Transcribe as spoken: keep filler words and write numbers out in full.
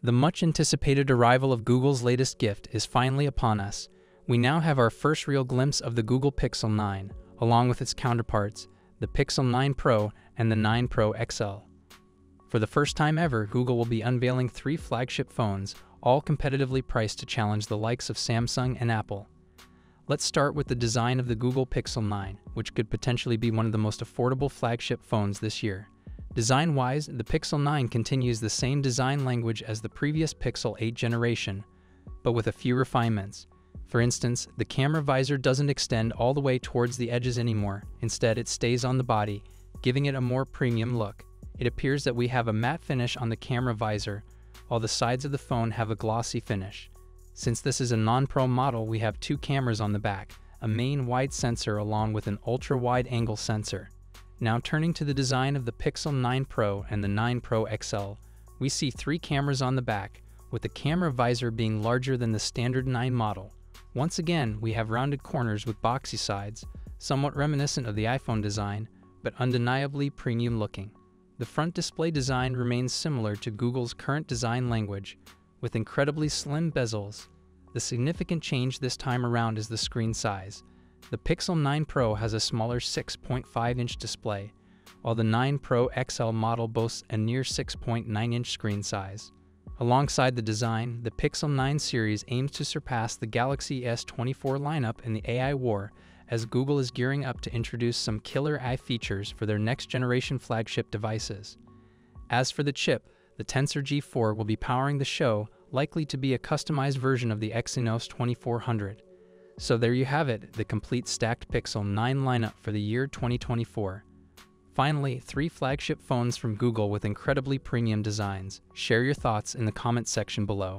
The much-anticipated arrival of Google's latest gift is finally upon us. We now have our first real glimpse of the Google Pixel nine, along with its counterparts, the Pixel nine Pro and the nine Pro X L. For the first time ever, Google will be unveiling three flagship phones, all competitively priced to challenge the likes of Samsung and Apple. Let's start with the design of the Google Pixel nine, which could potentially be one of the most affordable flagship phones this year. Design-wise, the Pixel nine continues the same design language as the previous Pixel eight generation, but with a few refinements. For instance, the camera visor doesn't extend all the way towards the edges anymore. Instead, it stays on the body, giving it a more premium look. It appears that we have a matte finish on the camera visor, while the sides of the phone have a glossy finish. Since this is a non-pro model, we have two cameras on the back, a main wide sensor along with an ultra-wide angle sensor. Now turning to the design of the Pixel nine Pro and the nine Pro X L, we see three cameras on the back, with the camera visor being larger than the standard nine model. Once again, we have rounded corners with boxy sides, somewhat reminiscent of the iPhone design, but undeniably premium looking. The front display design remains similar to Google's current design language, with incredibly slim bezels. The significant change this time around is the screen size. The Pixel nine Pro has a smaller six point five inch display, while the nine Pro X L model boasts a near six point nine inch screen size. Alongside the design, the Pixel nine series aims to surpass the Galaxy S twenty-four lineup in the A I war, as Google is gearing up to introduce some killer A I features for their next-generation flagship devices. As for the chip, the Tensor G four will be powering the show, likely to be a customized version of the Exynos twenty-four hundred. So there you have it, the complete stacked Pixel nine lineup for the year twenty twenty-four. Finally, three flagship phones from Google with incredibly premium designs. Share your thoughts in the comments section below.